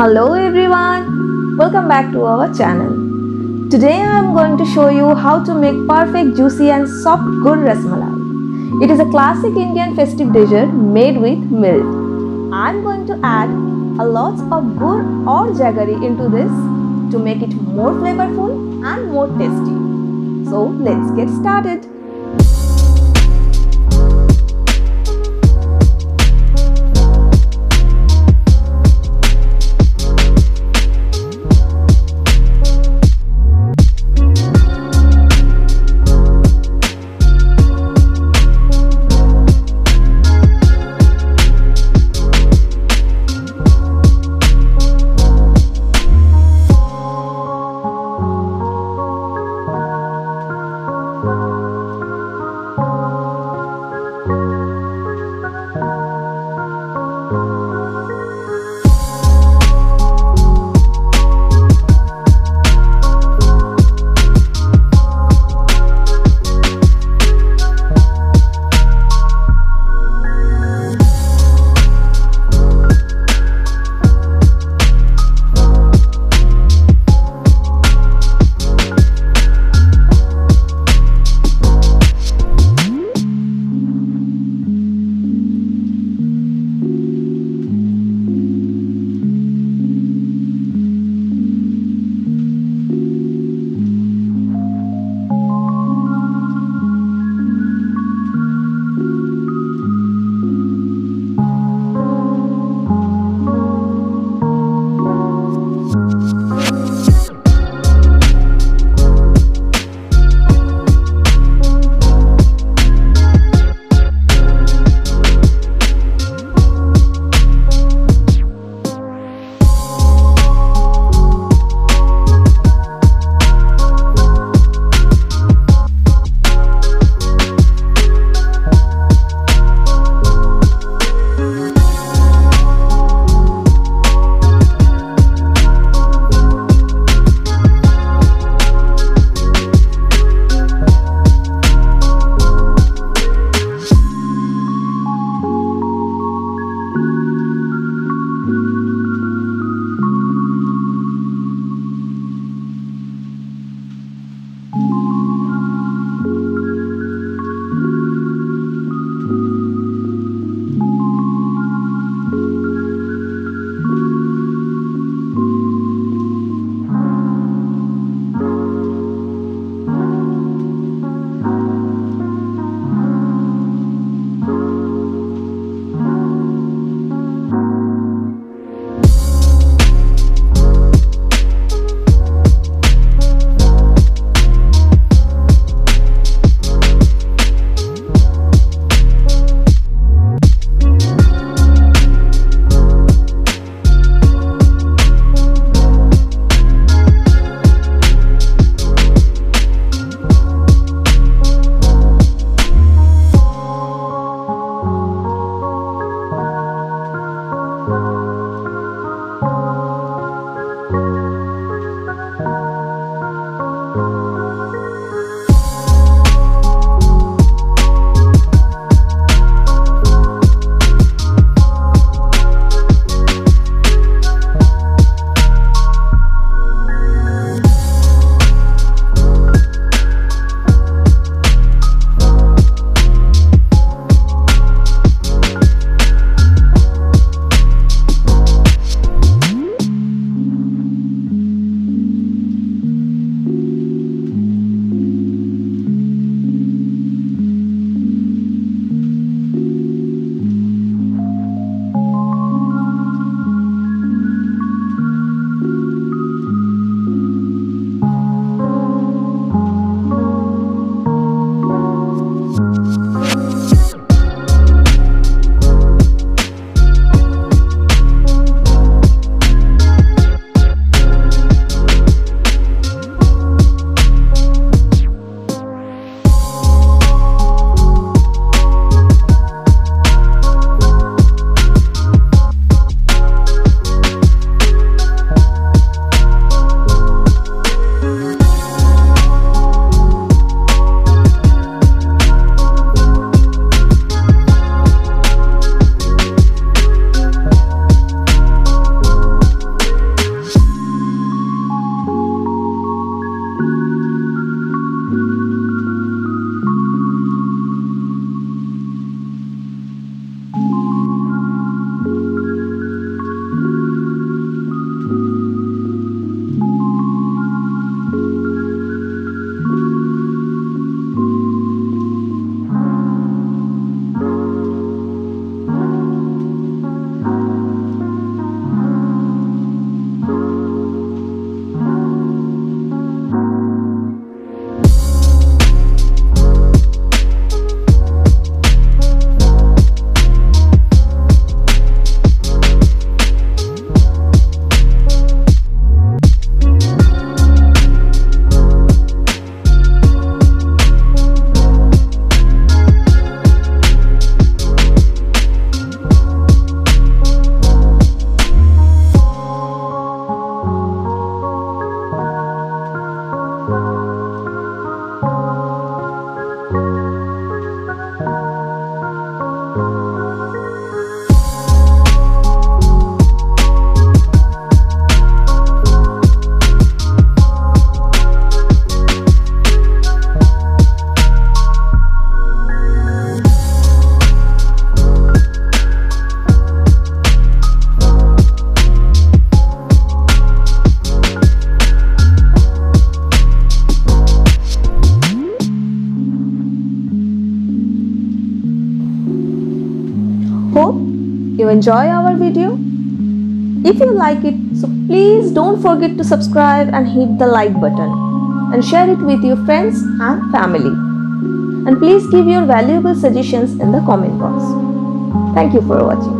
Hello everyone, welcome back to our channel. Today I am going to show you how to make perfect juicy and soft Gur Rasmalai. It is a classic Indian festive dessert made with milk. I am going to add a lot of gur or jaggery into this to make it more flavorful and more tasty. So let's get started. enjoy our video. If you like it, so please don't forget to subscribe and hit the like button and share it with your friends and family. And please give your valuable suggestions in the comment box. Thank you for watching.